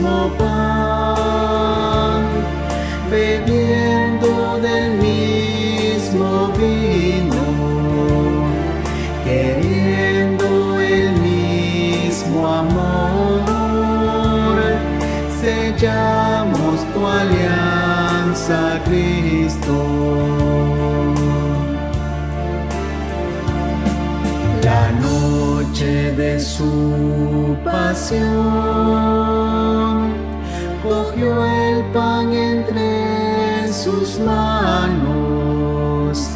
mismo pan, bebiendo del mismo vino, queriendo el mismo amor, sellamos tu alianza, Cristo. La noche de su pasión, cogió el pan entre sus manos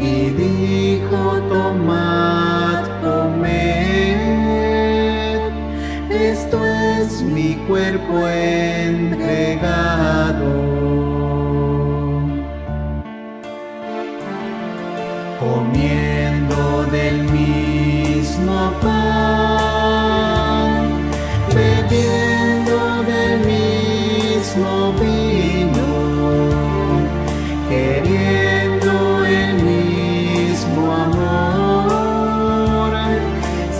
y dijo: tomad, comed, esto es mi cuerpo entregado. Comiendo del mismo pan, bebiendo del mismo vino, queriendo el mismo amor,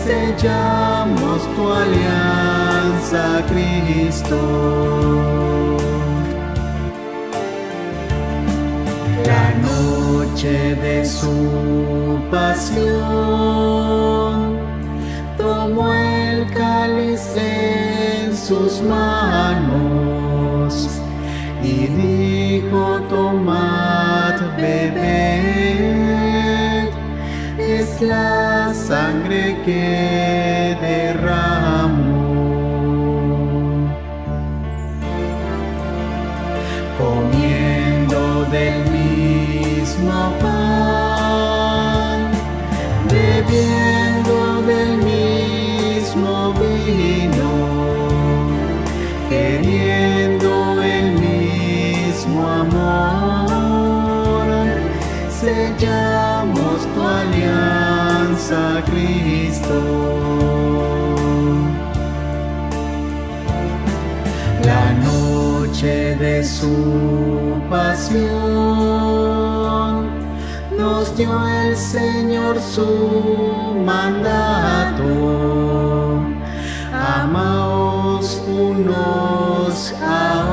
sellamos tu alianza, Cristo. La noche de su pasión, tomó el cáliz en sus manos y dijo: tomad, bebed, es la sangre que derramó. Comiendo del mismo pan, bebiendo del mismo vino, queriendo el mismo amor, sellamos tu alianza, Cristo. La noche de su pasión, nos dio el Señor su mandato: amaos unos a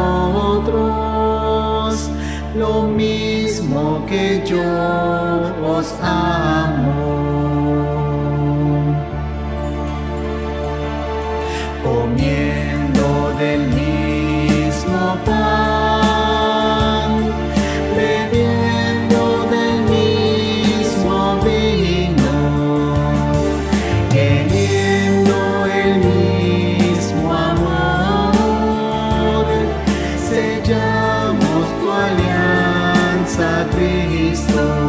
otros, lo mismo que yo os amo. Comiendo del mismo pan, bebiendo del mismo vino, queriendo el mismo amor, sellamos tu alianza, Cristo.